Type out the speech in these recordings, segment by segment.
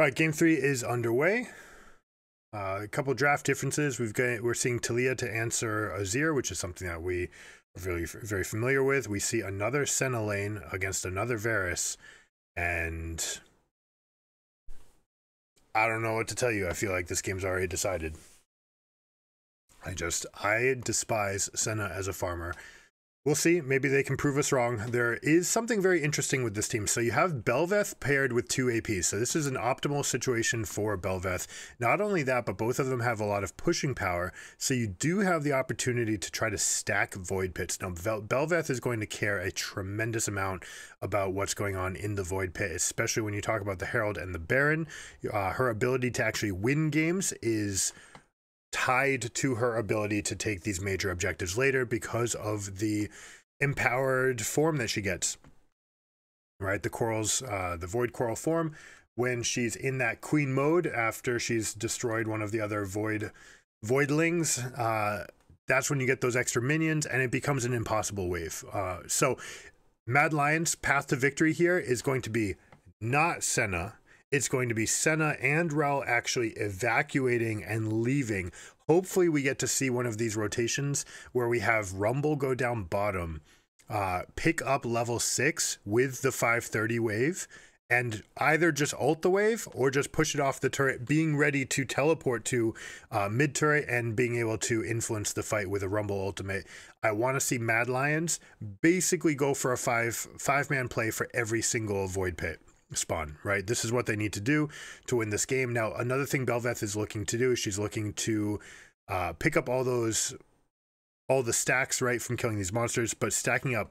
All right, game three is underway. A couple draft differences. We're seeing Taliyah to answer Azir, which is something that we are very familiar with. We see another Senna lane against another Varus, and I don't know what to tell you. I feel like this game's already decided. I despise Senna as a farmer. We'll see. Maybe they can prove us wrong. There is something very interesting with this team. So you have Belveth paired with two APs. So this is an optimal situation for Belveth. Not only that, but both of them have a lot of pushing power. So you do have the opportunity to try to stack Void Pits. Now, Belveth is going to care a tremendous amount about what's going on in the Void Pit, especially when you talk about the Herald and the Baron. Her ability to actually win games is tied to her ability to take these major objectives later because of the empowered form that she gets, right? The corals, the void coral form, when she's in that queen mode after she's destroyed one of the other voidlings, that's when you get those extra minions and it becomes an impossible wave. So Mad Lions' path to victory here is going to be not Senna. It's going to be Senna and Rell actually evacuating and leaving. Hopefully we get to see one of these rotations where we have Rumble go down bottom, pick up level 6 with the 530 wave, and either just ult the wave or just push it off the turret, being ready to teleport to mid turret and being able to influence the fight with a Rumble ultimate. I want to see Mad Lions basically go for a five-man play for every single void pit spawn, right? This is what they need to do to win this game. Now, another thing Belveth is looking to do is she's looking to pick up all the stacks, right, from killing these monsters, but stacking up.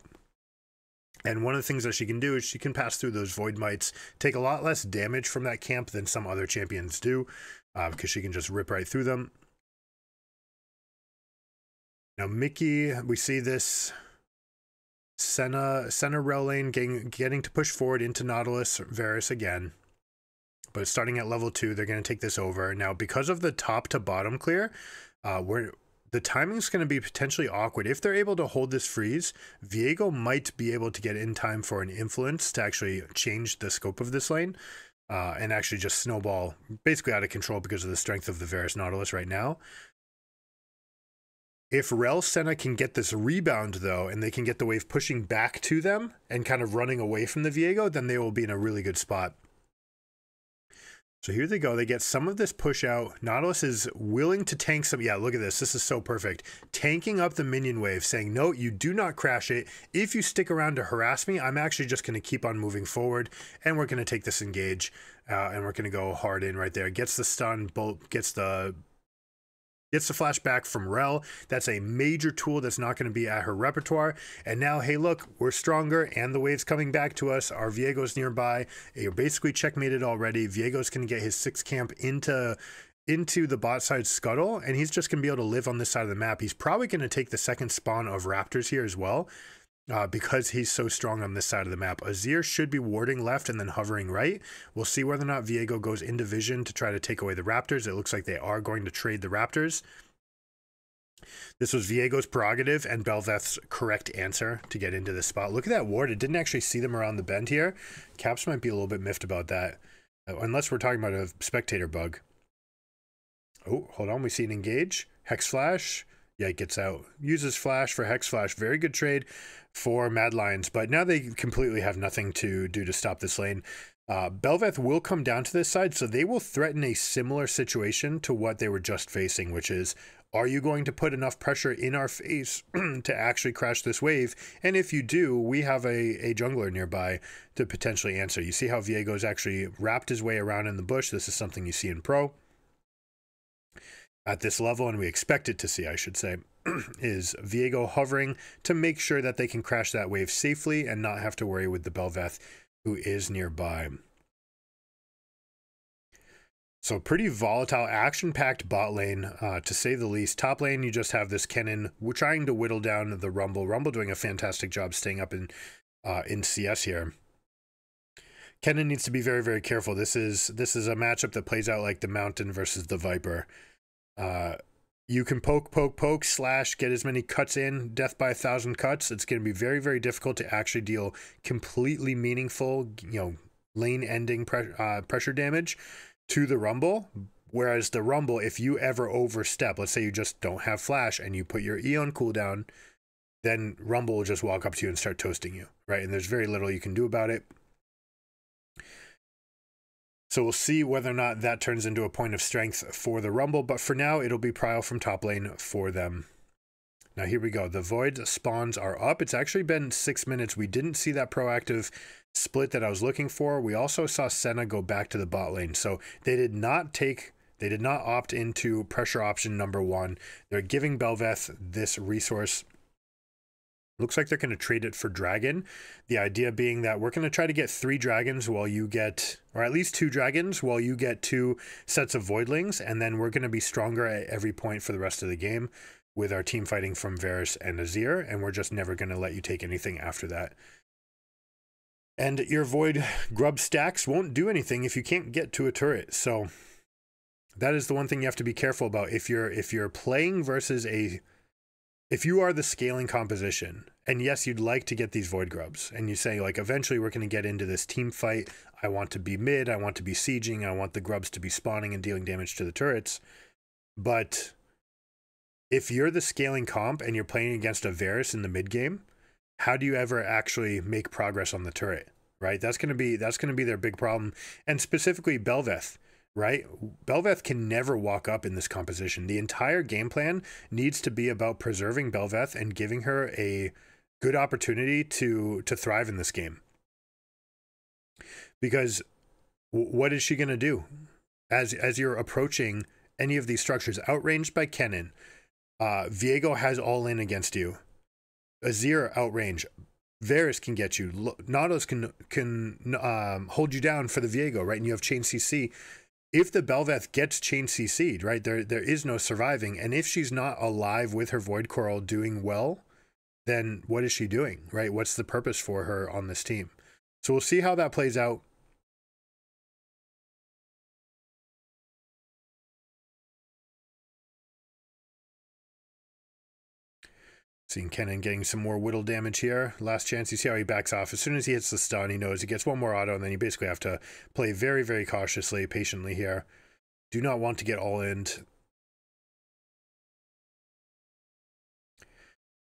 And one of the things that she can do is she can pass through those void mites, take a lot less damage from that camp than some other champions do, because she can just rip right through them. Now, Mickey, we see this Senna Rell lane getting to push forward into Nautilus Varus again, but starting at level 2, they're going to take this over. Now, because of the top to bottom clear, the timing is going to be potentially awkward. If they're able to hold this freeze, Viego might be able to get in time for an influence to actually change the scope of this lane, and actually just snowball basically out of control because of the strength of the Varus Nautilus right now. If Rell Senna can get this rebound, though, and they can get the wave pushing back to them and kind of running away from the Viego, then they will be in a really good spot. So here they go. They get some of this push out. Nautilus is willing to tank some. Yeah, look at this. This is so perfect. Tanking up the minion wave, saying, no, you do not crash it. If you stick around to harass me, I'm actually just going to keep on moving forward, and we're going to take this engage, and we're going to go hard in right there. Gets the stun, bolt, gets the flashback from Rell. That's a major tool that's not going to be at her repertoire. And now, hey, look, we're stronger and the wave's coming back to us. Our Viego's nearby. You're basically checkmated already. Viego's going to get his 6th camp into the bot side scuttle, and he's just going to be able to live on this side of the map. He's probably going to take the 2nd spawn of Raptors here as well, because he's so strong on this side of the map. Azir should be warding left and then hovering right. We'll see whether or not Viego goes into vision to try to take away the Raptors. It looks like they are going to trade the Raptors. This was Viego's prerogative and Belveth's correct answer to get into this spot. Look at that ward. It didn't actually see them around the bend here. Caps might be a little bit miffed about that, unless we're talking about a spectator bug. Oh, hold on. We see an engage. Hex flash. Yike gets out, uses flash for hex flash. Very good trade for Mad Lions, but now they completely have nothing to do to stop this lane. Belveth will come down to this side, so they will threaten a similar situation to what they were just facing, which is, are you going to put enough pressure in our face to actually crash this wave? And if you do, we have a jungler nearby to potentially answer. You see how Viego's actually wrapped his way around in the bush. This is something you see in pro at this level, and we expect it to see, I should say, is Viego hovering to make sure that they can crash that wave safely and not have to worry with the Belveth, who is nearby. So pretty volatile, action-packed bot lane, to say the least. Top lane, you just have this Kennen trying to whittle down the Rumble. Rumble doing a fantastic job staying up in CS here. Kennen needs to be very careful. This is a matchup that plays out like the Mountain versus the Viper. You can poke, slash, get as many cuts in, death by 1,000 cuts. It's going to be very difficult to actually deal completely meaningful, lane-ending pressure damage to the Rumble. Whereas the Rumble, if you ever overstep, let's say you just don't have Flash and you put your E on cooldown, then Rumble will just walk up to you and start toasting you, right? And there's very little you can do about it. So we'll see whether or not that turns into a point of strength for the Rumble, but for now, it'll be Prowl from top lane for them. Now here we go. The Void spawns are up. It's actually been 6 minutes. We didn't see that proactive split that I was looking for. We also saw Senna go back to the bot lane. So they did not opt into pressure option number one. They're giving Belveth this resource. Looks like they're going to trade it for dragon. The idea being that we're going to try to get 3 dragons while you get, or at least 2 dragons while you get 2 sets of voidlings. And then we're going to be stronger at every point for the rest of the game with our team fighting from Varus and Azir, and we're just never going to let you take anything after that. And your void grub stacks won't do anything if you can't get to a turret. So that is the one thing you have to be careful about. If you're playing versus if you are the scaling composition, and yes, you'd like to get these void grubs, and you say like, eventually we're going to get into this team fight. I want to be mid. I want to be sieging. I want the grubs to be spawning and dealing damage to the turrets. But if you're the scaling comp and you're playing against a Varus in the mid game, how do you ever actually make progress on the turret, right? That's going to be their big problem. And specifically Belveth, right? Belveth can never walk up in this composition. The entire game plan needs to be about preserving Belveth and giving her a good opportunity to thrive in this game. Because what is she going to do as you're approaching any of these structures? Outranged by Kennen. Viego has all in against you. Azir outrange. Varus can get you. Nautilus can hold you down for the Viego, right? And you have chain CC. If the Belveth gets chain CC'd, right, there is no surviving. And if she's not alive with her Void Coral doing well, then what is she doing, right? What's the purpose for her on this team? So we'll see how that plays out. Seeing Kennen getting some more whittle damage here. Last chance, you see how he backs off. As soon as he hits the stun, he knows he gets one more auto, and then you basically have to play very, very cautiously, patiently here. Do not want to get all-in.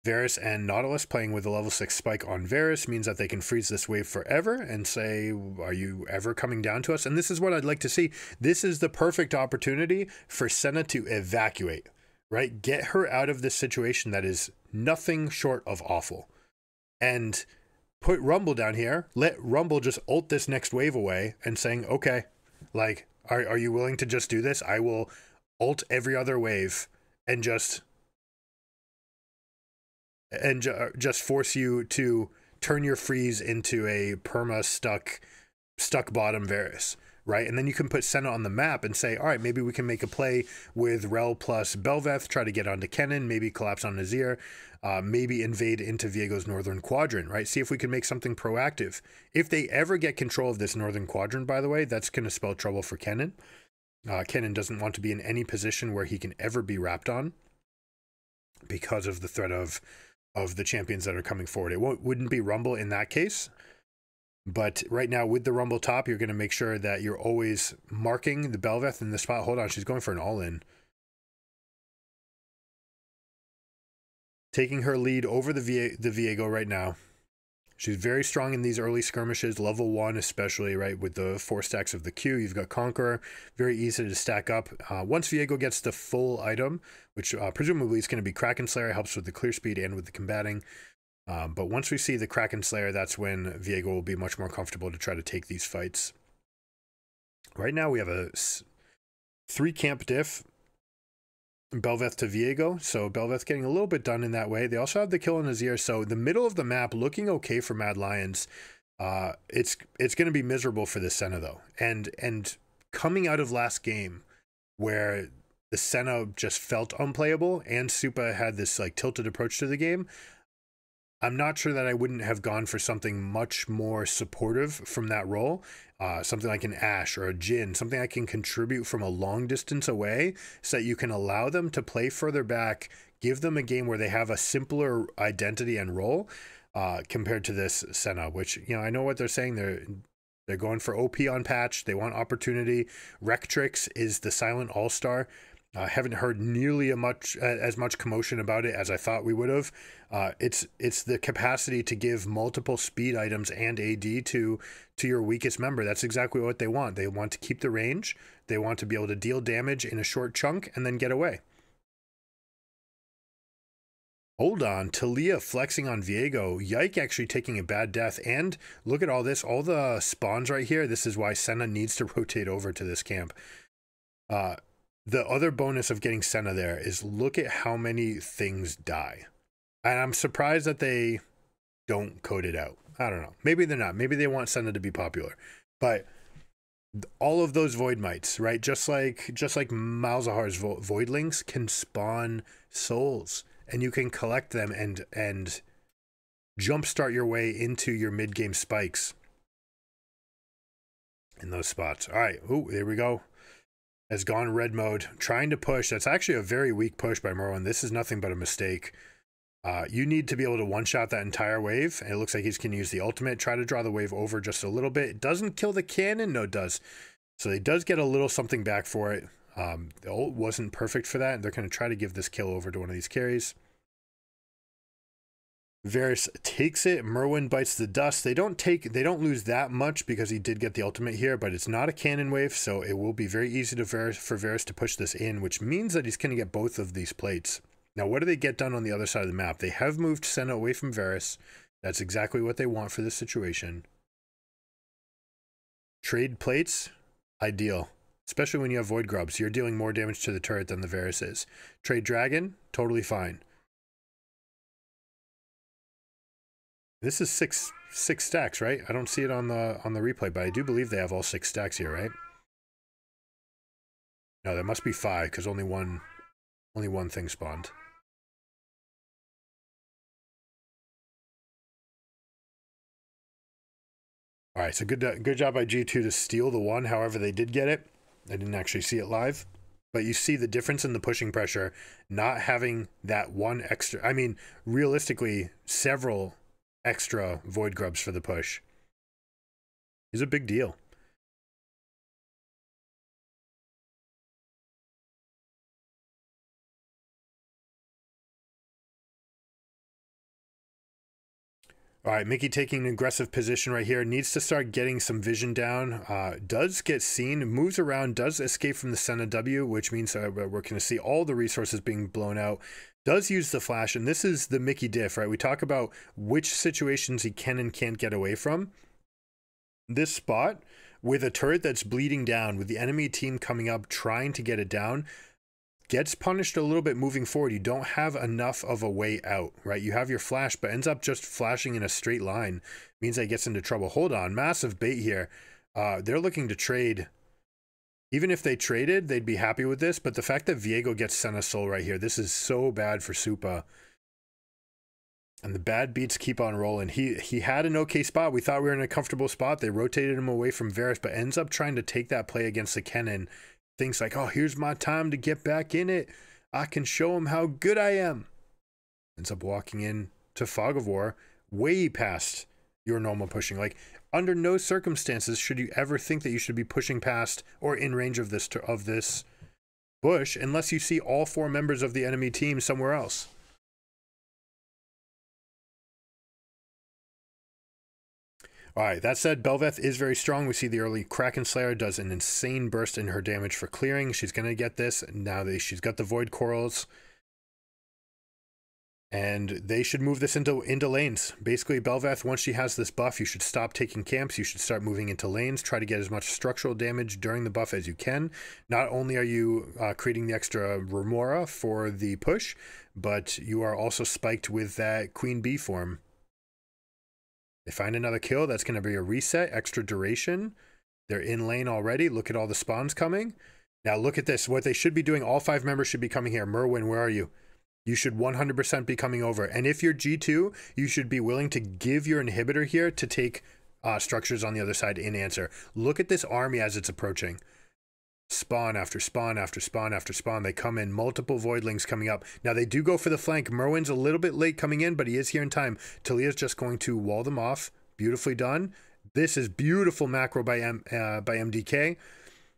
Varus and Nautilus playing with a level 6 spike on Varus means that they can freeze this wave forever and say, are you ever coming down to us? And this is what I'd like to see. This is the perfect opportunity for Senna to evacuate, right? Get her out of this situation that is nothing short of awful, and put Rumble down here. Let Rumble just ult this next wave away and saying, okay, like, are you willing to just do this? I will ult every other wave and just force you to turn your freeze into a perma stuck bottom Varus, right? And then you can put Senna on the map and say, all right, maybe we can make a play with Rell plus Belveth, try to get onto Kennen, maybe collapse on Azir, maybe invade into Viego's northern quadrant, right? See if we can make something proactive. If they ever get control of this northern quadrant, by the way, that's going to spell trouble for Kennen. Kennen doesn't want to be in any position where he can ever be wrapped on because of the threat of the champions that are coming forward. It wouldn't be Rumble in that case. But right now, with the Rumble top, you're going to make sure that you're always marking the Belveth in the spot. Hold on, she's going for an all-in. Taking her lead over the Viego right now. She's very strong in these early skirmishes, level 1 especially, right? With the 4 stacks of the Q, you've got Conqueror. Very easy to stack up. Once Viego gets the full item, which presumably is going to be Kraken Slayer, helps with the clear speed and with the combating. But once we see the Kraken Slayer, that's when Viego will be much more comfortable to try to take these fights. Right now we have a 3-camp diff, Belveth to Viego, so Belveth getting a little bit done in that way. They also have the kill on Azir, so the middle of the map looking okay for Mad Lions. It's going to be miserable for the Senna, though. And coming out of last game, where the Senna just felt unplayable, and Supa had this like tilted approach to the game, I'm not sure that I wouldn't have gone for something much more supportive from that role, something like an Ashe or a Jhin, something I can contribute from a long distance away so that you can allow them to play further back, give them a game where they have a simpler identity and role compared to this Senna, which, you know, I know what they're saying. They're They're going for OP on patch. They want opportunity. Rek'Trix is the silent all-star. I haven't heard nearly as much commotion about it as I thought we would have. It's the capacity to give multiple speed items and AD to your weakest member. That's exactly what they want. They want to keep the range. They want to be able to deal damage in a short chunk and then get away. Hold on, Taliyah flexing on Viego. Yike actually taking a bad death. And look at all this, all the spawns right here. This is why Senna needs to rotate over to this camp. The other bonus of getting Senna there is look at how many things die. And I'm surprised that they don't code it out. I don't know. Maybe they're not. Maybe they want Senna to be popular. But all of those Void Mites, right? Just like Malzahar's Voidlings can spawn souls. And you can collect them and jumpstart your way into your mid-game spikes in those spots. All right. Ooh, there we go. Has gone red mode, trying to push. That's actually a very weak push by Merwin. This is nothing but a mistake. You need to be able to one-shot that entire wave. And it looks like he's going to use the ultimate. Try to draw the wave over just a little bit. It doesn't kill the cannon. No, it does. So he does get a little something back for it. The ult wasn't perfect for that. They're going to try to give this kill over to one of these carries. Varus takes it. Merwin bites the dust. They don't lose that much because he did get the ultimate here, but it's not a cannon wave, so it will be very easy to for Varus to push this in, which means that he's going to get both of these plates. Now, what do they get done on the other side of the map? They have moved Senna away from Varus. That's exactly what they want for this situation. Trade plates, ideal. Especially when you have Void Grubs. You're dealing more damage to the turret than the Varus is. Trade Dragon, totally fine. This is six stacks, right? I don't see it on the replay, but I do believe they have all 6 stacks here, right? No, there must be 5 because only one thing spawned. All right, so good job by G2 to steal the one. However, they did get it. I didn't actually see it live, but you see the difference in the pushing pressure. Not having that one extra. I mean, realistically, several extra Void Grubs for the push is a big deal. All right, Mickey taking an aggressive position right here. Needs to start getting some vision down. Does get seen, moves around, does escape from the Senna W, which means we're going to see all the resources being blown out. Does use the flash, and this is the Mickey diff, right? We talk about which situations he can and can't get away from. This spot, with a turret that's bleeding down, with the enemy team coming up, trying to get it down, gets punished a little bit moving forward. You don't have enough of a way out, right? You have your flash, but ends up just flashing in a straight line. Means that he gets into trouble. Hold on, massive bait here. They're looking to trade. Even if they traded, they'd be happy with this, but the fact that Viego gets Senna Soul right here, this is so bad for Supa. And the bad beats keep on rolling. He had an okay spot. We thought we were in a comfortable spot. They rotated him away from Varus, but ends up trying to take that play against the Kennen. Things like, oh, here's my time to get back in it. I can show him how good I am. Ends up walking in to Fog of War way past your normal pushing. Like, under no circumstances should you ever think that you should be pushing past or in range of this bush unless you see all 4 members of the enemy team somewhere else. All right, that said, Belveth is very strong. We see the early Kraken Slayer does an insane burst in her damage for clearing. She's going to get this now that she's got the Void Corals. And they should move this into lanes. Basically, Belveth, once she has this buff, you should stop taking camps. You should start moving into lanes. Try to get as much structural damage during the buff as you can. Not only are you creating the extra Remora for the push, but you are also spiked with that Queen Bee form. They find another kill. That's going to be a reset, extra duration. They're in lane already. Look at all the spawns coming. Now look at this. What they should be doing, all 5 members should be coming here. Merwin, where are you? You should 100% be coming over. And if you're G2, you should be willing to give your inhibitor here to take structures on the other side in answer. Look at this army as it's approaching. Spawn after spawn after spawn after spawn. They come in, multiple Voidlings coming up. Now they do go for the flank. Merwin's a little bit late coming in, but he is here in time. Taliyah's just going to wall them off. Beautifully done. This is beautiful macro by MDK.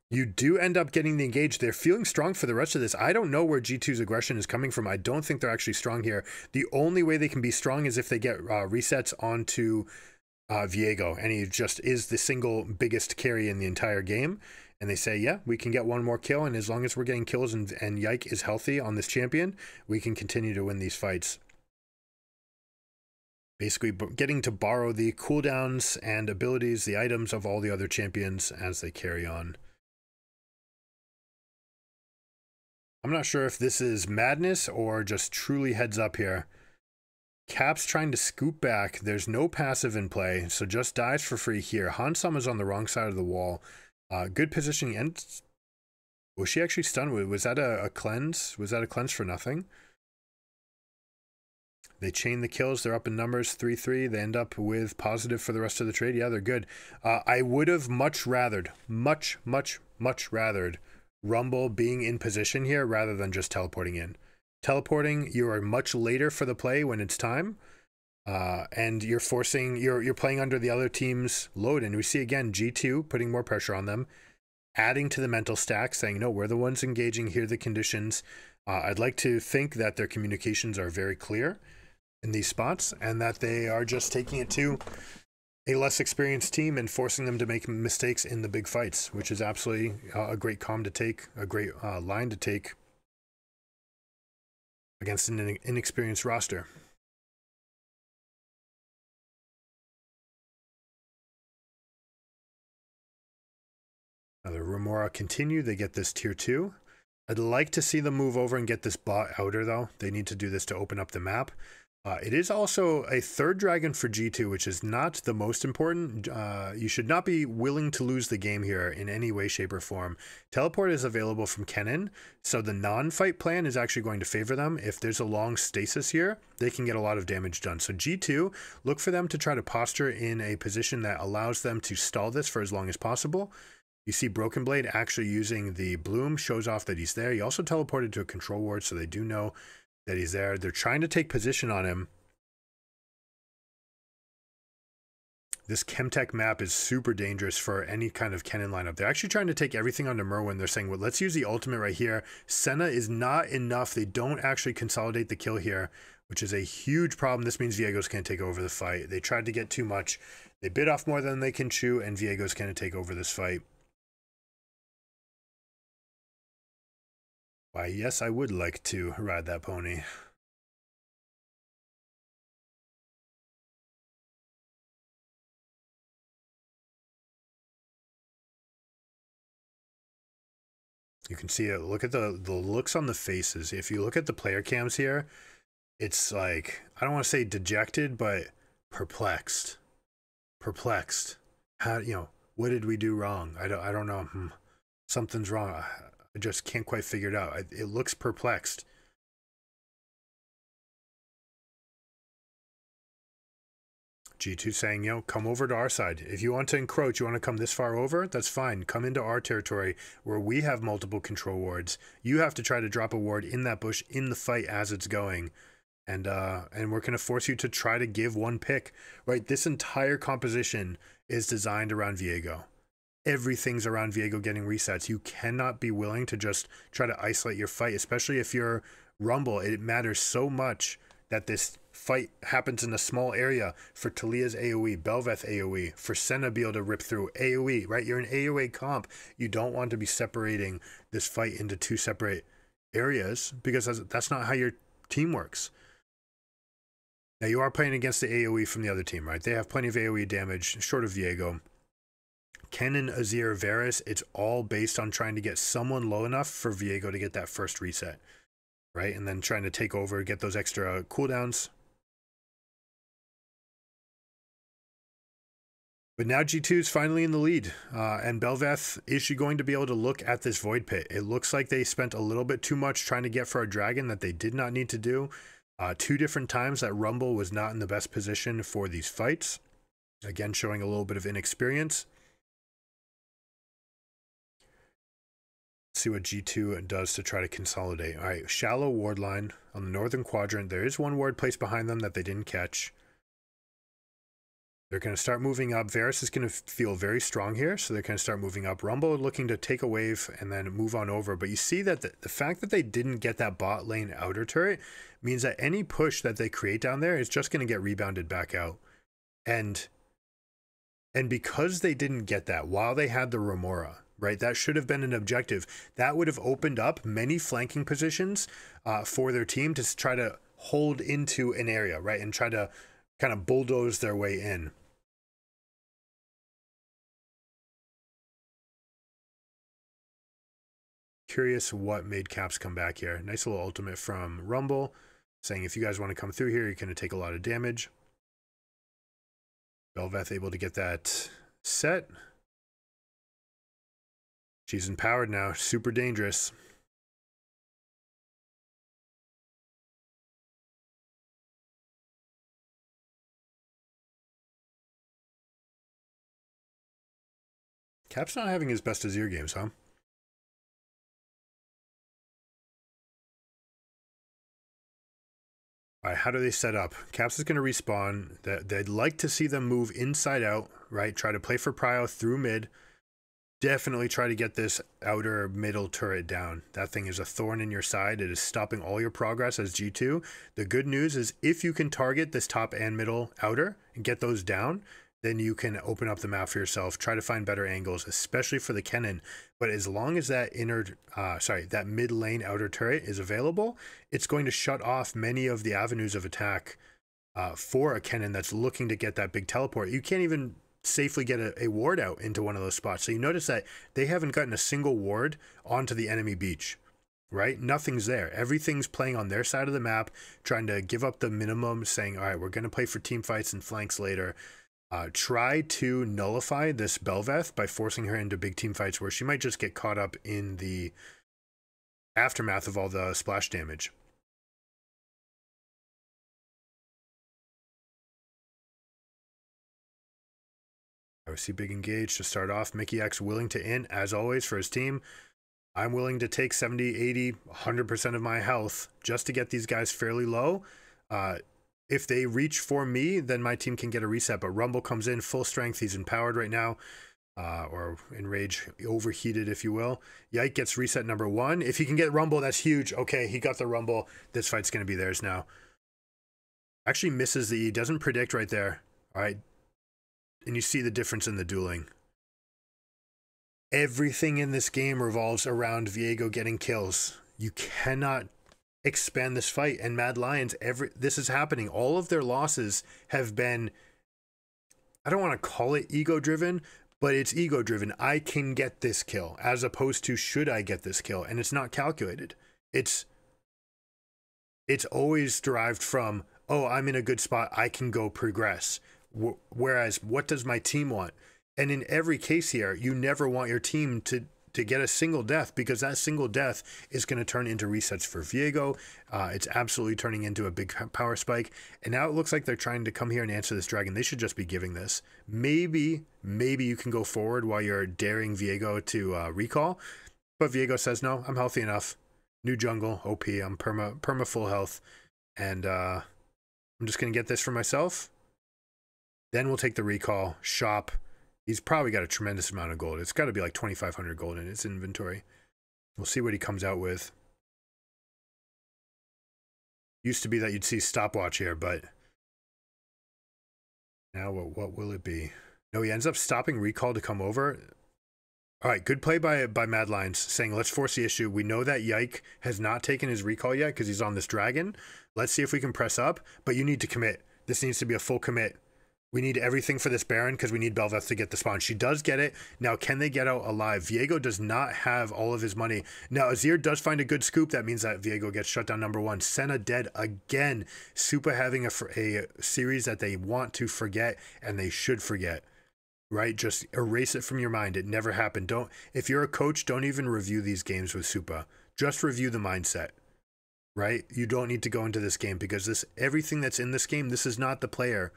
You do end up getting the engage. They're feeling strong for the rest of this. I don't know where G2's aggression is coming from. I don't think they're actually strong here. The only way they can be strong is if they get resets onto Viego, and he just is the single biggest carry in the entire game. And they say, yeah, we can get one more kill, and as long as we're getting kills and Yike is healthy on this champion, we can continue to win these fights. Basically getting to borrow the cooldowns and abilities, the items of all the other champions as they carry on. I'm not sure if this is madness or just truly heads up here. Caps trying to scoop back. There's no passive in play, so just dies for free here. Hansam is on the wrong side of the wall. Good positioning. And was she actually stunned? Was that a cleanse? Was that a cleanse for nothing? They chain the kills. They're up in numbers, 3-3. They end up with positive for the rest of the trade. Yeah, they're good. I would have much rathered, much rathered Rumble being in position here rather than just teleporting in. Teleporting, you are much later for the play when it's time, and you're forcing, you're playing under the other team's load. And we see again G2 putting more pressure on them, adding to the mental stack, saying, no, we're the ones engaging, here are the conditions. I'd like to think that their communications are very clear in these spots, and that they are just taking it to a less experienced team and forcing them to make mistakes in the big fights, which is absolutely a great comm to take, a great line to take against an inexperienced roster. Now the Rumora continue, they get this tier 2. I'd like to see them move over and get this bot outer though. They need to do this to open up the map. It is also a third dragon for G2, which is not the most important. You should not be willing to lose the game here in any way, shape, or form. Teleport is available from Kennen, so the non-fight plan is actually going to favor them. If there's a long stasis here, they can get a lot of damage done. So G2, look for them to try to posture in a position that allows them to stall this for as long as possible. You see Broken Blade actually using the bloom, shows off that he's there. He also teleported to a control ward, so they do know that he's there. They're trying to take position on him. This Chemtech map is super dangerous for any kind of Kennen lineup. They're actually trying to take everything onto Merwin. They're saying, well, let's use the ultimate right here. Senna is not enough. They don't actually consolidate the kill here, which is a huge problem. This means Viego's can't take over the fight. They tried to get too much. They bit off more than they can chew, and Viego's going to take over this fight. Why, yes, I would like to ride that pony. You can see it. Look at the looks on the faces. If you look at the player cams here, it's like, I don't want to say dejected, but perplexed. Perplexed. How, you know, what did we do wrong? I don't know. Something's wrong. I just can't quite figure it out. It looks perplexed. G2 saying, yo, come over to our side. If you want to encroach, you want to come this far over, that's fine. Come into our territory where we have multiple control wards. You have to try to drop a ward in that bush in the fight as it's going. And we're going to force you to try to give one pick, right? This entire composition is designed around Viego. Everything's around Viego getting resets. You cannot be willing to just try to isolate your fight, especially if you're Rumble. It matters so much that this fight happens in a small area for Taliyah's AoE, Belveth AoE, for Senna be able to rip through AoE, right? You're an AoE comp. You don't want to be separating this fight into two separate areas because that's not how your team works. Now, you are playing against the AoE from the other team, right? They have plenty of AoE damage, short of Viego. Kennen, Azir, Varus, it's all based on trying to get someone low enough for Viego to get that first reset, right? And then trying to take over, get those extra cooldowns. But now G2 is finally in the lead, and Belveth, is she going to be able to look at this Void Pit? It looks like they spent a little bit too much trying to get for a dragon that they did not need to do. Two different times that Rumble was not in the best position for these fights. Again, showing a little bit of inexperience. See what G2 does to try to consolidate. All right, shallow ward line on the northern quadrant. There is one ward placed behind them that they didn't catch. They're going to start moving up. Varus is going to feel very strong here, so they're going to start moving up. Rumble looking to take a wave and then move on over. But you see that the fact that they didn't get that bot lane outer turret means that any push that they create down there is just going to get rebounded back out. And because they didn't get that while they had the Remora, right, that should have been an objective. That would have opened up many flanking positions for their team to try to hold into an area, right, and try to kind of bulldoze their way in. Curious what made Caps come back here. Nice little ultimate from Rumble saying if you guys want to come through here, you're going to take a lot of damage. Belveth able to get that set. She's empowered now. Super dangerous. Cap's not having his best Azir games, huh? All right, how do they set up? Caps is going to respawn. They'd like to see them move inside out, right? Try to play for prio through mid. Definitely try to get this outer middle turret down. That thing is a thorn in your side. It is stopping all your progress as G2. The good news is if you can target this top and middle outer and get those down, then you can open up the map for yourself. Try to find better angles, especially for the Kennen. But as long as that that mid lane outer turret is available, it's going to shut off many of the avenues of attack for a Kennen that's looking to get that big teleport. You can't even safely get a ward out into one of those spots. So you notice that they haven't gotten a single ward onto the enemy beach, right? Nothing's there. Everything's playing on their side of the map, trying to give up the minimum, saying, all right, we're going to play for team fights and flanks later. Try to nullify this Belveth by forcing her into big team fights where she might just get caught up in the aftermath of all the splash damage. I see big engage to start off. Mickey X willing to in, as always, for his team. I'm willing to take 70, 80, 100% of my health just to get these guys fairly low. If they reach for me, then my team can get a reset. But Rumble comes in full strength. He's empowered right now, or enraged, overheated, if you will. Yike gets reset number one. If he can get Rumble, that's huge. Okay, he got the Rumble. This fight's going to be theirs now. Actually misses the E. Doesn't predict right there. All right. And you see the difference in the dueling. Everything in this game revolves around Viego getting kills. You cannot expand this fight. And Mad Lions, this is happening. All of their losses have been, I don't want to call it ego driven, but it's ego driven. I can get this kill as opposed to should I get this kill, and it's not calculated. It's always derived from, oh, I'm in a good spot, I can go progress, whereas what does my team want? And in every case here, you never want your team to get a single death, because that single death is going to turn into resets for Viego. It's absolutely turning into a big power spike. And now it looks like they're trying to come here and answer this dragon. They should just be giving this. Maybe you can go forward while you're daring Viego to recall. But Viego says, no, I'm healthy enough. New jungle, OP, I'm perma full health. And I'm just going to get this for myself. Then we'll take the recall, shop. He's probably got a tremendous amount of gold. It's got to be like 2,500 gold in his inventory. We'll see what he comes out with. Used to be that you'd see stopwatch here, but now what will it be? No, he ends up stopping recall to come over. All right, good play by Mad Lions, saying let's force the issue. We know that Yike has not taken his recall yet because he's on this dragon. Let's see if we can press up, but you need to commit. This needs to be a full commit. We need everything for this Baron because we need Belveth to get the spawn. She does get it. Now, can they get out alive? Viego does not have all of his money. Now, Azir does find a good scoop. That means that Viego gets shut down number one. Senna dead again. Supa having a series that they want to forget, and they should forget, right? Just erase it from your mind. It never happened. If you're a coach, don't even review these games with Supa. Just review the mindset. Right? You don't need to go into this game because everything that's in this game, this is not the player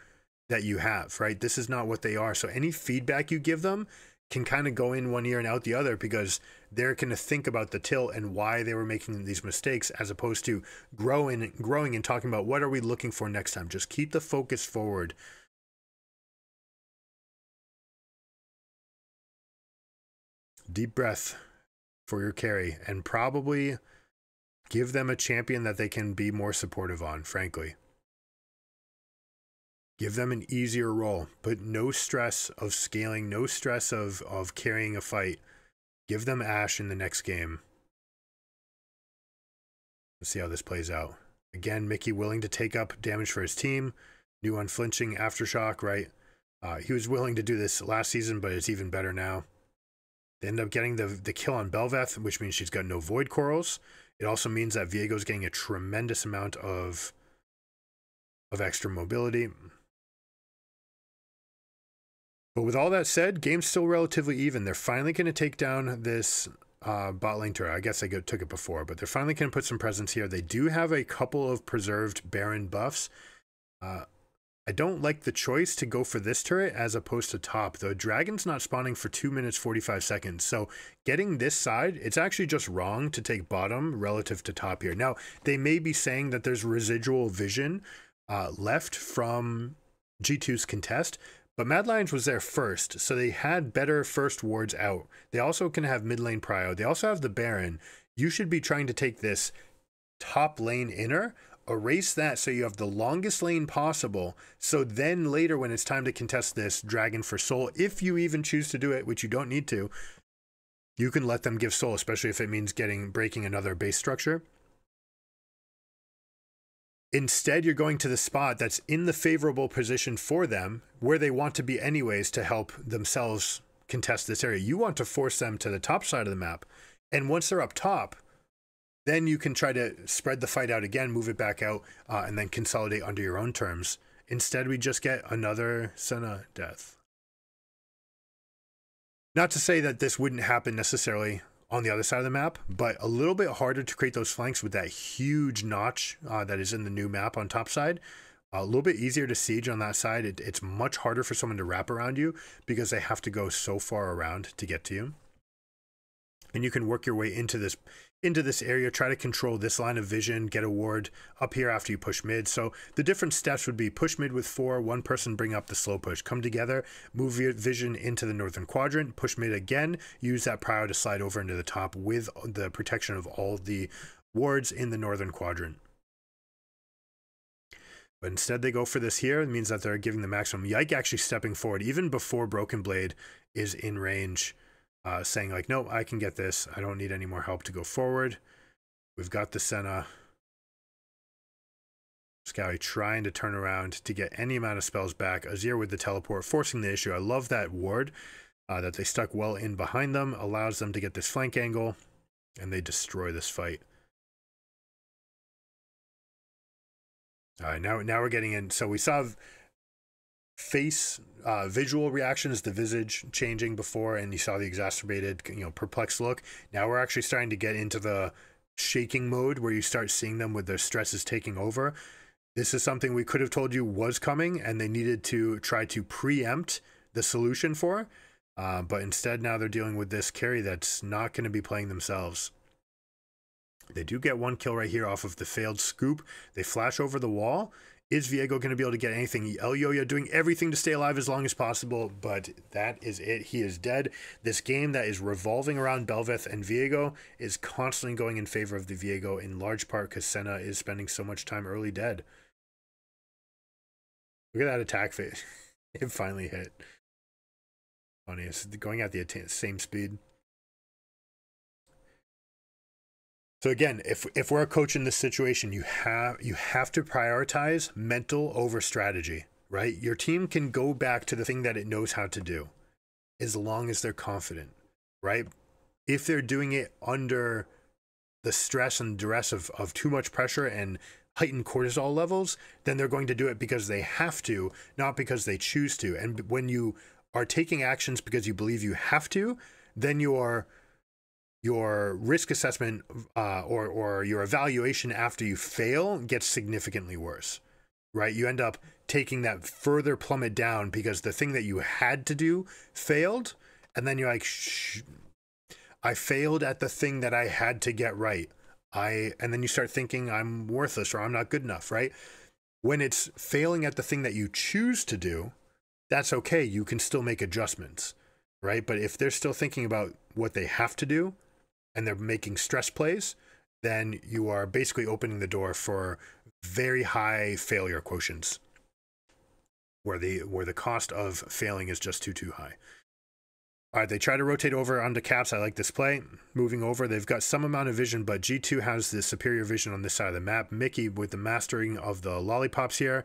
that you have, right? This is not what they are. So any feedback you give them can kind of go in one ear and out the other, because they're going to think about the tilt and why they were making these mistakes, as opposed to growing and talking about what are we looking for next time. Just keep the focus forward. deep breath for your carry, and probably give them a champion that they can be more supportive on, frankly. Give them an easier role. Put no stress of scaling, no stress of carrying a fight. Give them Ashe in the next game. Let's see how this plays out. Again, Mickey willing to take up damage for his team. New unflinching aftershock, right? He was willing to do this last season, but it's even better now. They end up getting the kill on Belveth, which means she's got no Void Corals. It also means that Viego's getting a tremendous amount of extra mobility. But with all that said, game's still relatively even. They're finally going to take down this bot lane turret. I guess they took it before, but they're finally going to put some presence here. They do have a couple of preserved Baron buffs. I don't like the choice to go for this turret as opposed to top. The dragon's not spawning for 2 minutes 45 seconds. So getting this side, it's actually just wrong to take bottom relative to top here. Now, they may be saying that there's residual vision left from G2's contest, but Mad Lions was there first, so they had better first wards out. They also can have mid lane prio. They also have the Baron. You should be trying to take this top lane inner, erase that so you have the longest lane possible, so then later when it's time to contest this dragon for soul, if you even choose to do it, which you don't need to, you can let them give soul, especially if it means breaking another base structure. Instead, you're going to the spot that's in the favorable position for them, where they want to be anyways, to help themselves contest this area. You want to force them to the top side of the map, and once they're up top, then you can try to spread the fight out again, move it back out, and then consolidate under your own terms. Instead, we just get another Senna death. Not to say that this wouldn't happen necessarily on the other side of the map, but a little bit harder to create those flanks with that huge notch that is in the new map on top side. A little bit easier to siege on that side. It's much harder for someone to wrap around you because they have to go so far around to get to you. And you can work your way into this area, try to control this line of vision, get a ward up here after you push mid. So the different steps would be push mid with 4, one person bring up the slow push, come together, move your vision into the northern quadrant, push mid again, use that prio to slide over into the top with the protection of all the wards in the northern quadrant. But instead they go for this here. It means that they're giving the maximum. Yike actually stepping forward even before Broken Blade is in range. Saying like, nope, I can get this. I don't need any more help to go forward. We've got the Senna. Scouty trying to turn around to get any amount of spells back. Azir with the teleport, forcing the issue. I love that ward that they stuck well in behind them. Allows them to get this flank angle, and they destroy this fight. All right, now we're getting in. So we saw face visual reactions, the visage changing before, and you saw the exacerbated, perplexed look. Now we're actually starting to get into the shaking mode where you start seeing them with their stresses taking over. This is something we could have told you was coming, and they needed to try to preempt the solution for, but instead now they're dealing with this carry that's not going to be playing themselves. They do get one kill right here off of the failed scoop. They flash over the wall. Is Viego going to be able to get anything? Elyoya doing everything to stay alive as long as possible, but that is it. He is dead. This game that is revolving around Belveth and Viego is constantly going in favor of the Viego, in large part because Senna is spending so much time early dead. Look at that attack phase. It finally hit. Funny, it's going at the same speed. So again, if we're a coach in this situation, you have to prioritize mental over strategy, right? Your team can go back to the thing that it knows how to do as long as they're confident, right? If they're doing it under the stress and duress of too much pressure and heightened cortisol levels, then they're going to do it because they have to, not because they choose to. And when you are taking actions because you believe you have to, then you are... your risk assessment or your evaluation after you fail gets significantly worse, right? You end up taking that further plummet down because the thing that you had to do failed, and then you're like, shh, I failed at the thing that I had to get right. And then you start thinking I'm worthless or I'm not good enough, right? When it's failing at the thing that you choose to do, that's okay. You can still make adjustments. right? But if they're still thinking about what they have to do and they're making stress plays, then you are basically opening the door for very high failure quotients where the cost of failing is just too high. All right, they try to rotate over onto Caps. I like this play. Moving over, they've got some amount of vision, but G2 has the superior vision on this side of the map. Mickey with the mastering of the lollipops here.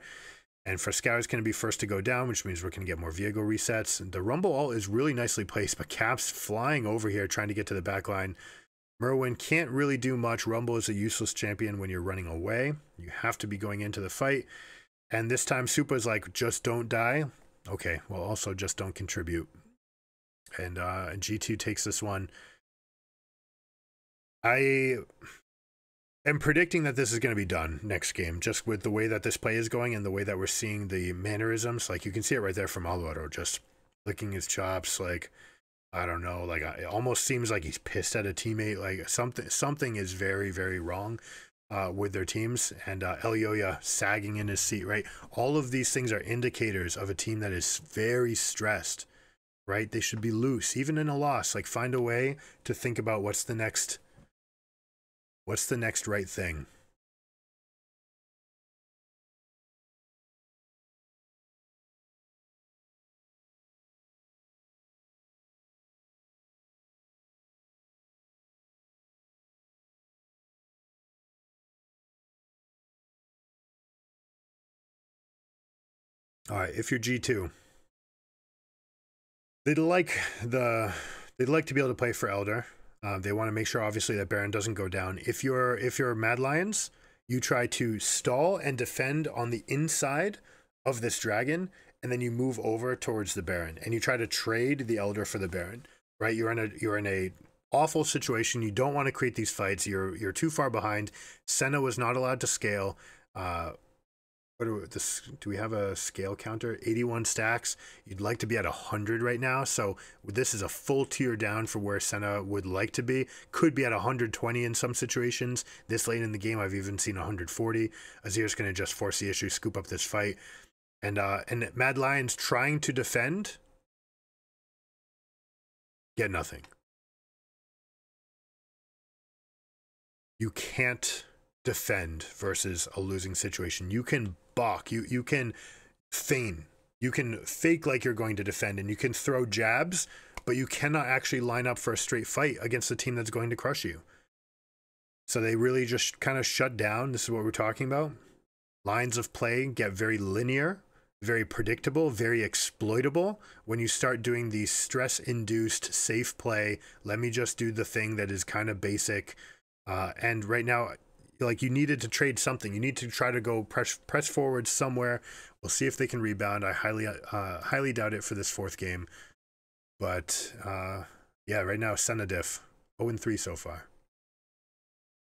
And for Scout is going to be first to go down, which means we're going to get more Viego resets. And the Rumble ult is really nicely placed, but Caps flying over here trying to get to the back line. Merwin can't really do much. Rumble is a useless champion when you're running away. You have to be going into the fight. And this time Supa is like, just don't die. Okay, well, also just don't contribute. And G2 takes this one. I am predicting that this is going to be done next game, just with the way that this play is going and the way that we're seeing the mannerisms. Like, you can see it right there from Aluoro, just licking his chops. Like, I don't know. Like, it almost seems like he's pissed at a teammate. Like, something is very, very wrong with their teams. And Elyoya sagging in his seat, right? All of these things are indicators of a team that is very stressed. Right? They should be loose, even in a loss. Like, find a way to think about what's the next right thing. All right, if you're G2, They'd like to be able to play for Elder. They want to make sure, obviously, that Baron doesn't go down. If you're Mad Lions, you try to stall and defend on the inside of this dragon, and then you move over towards the Baron, and you try to trade the Elder for the Baron. Right? You're in a awful situation. You don't want to create these fights. You're too far behind. Senna was not allowed to scale. Do we have a scale counter? 81 stacks. You'd like to be at 100 right now. So this is a full tier down for where Senna would like to be. Could be at 120 in some situations. This late in the game, I've even seen 140. Azir's going to just force the issue, scoop up this fight. And Mad Lions trying to defend. Get nothing. You can't defend versus a losing situation. You can balk, you can feign, you can fake like you're going to defend, and you can throw jabs, but you cannot actually line up for a straight fight against the team that's going to crush you. So they really just kind of shut down. This is what we're talking about. Lines of play get very linear, very predictable, very exploitable when you start doing the stress-induced safe play. Let me just do the thing that is kind of basic. And right now, like, you needed to trade something. You need to try to go press forward somewhere. We'll see if they can rebound. I highly doubt it for this fourth game. But yeah, right now Senna diff 0-3 so far.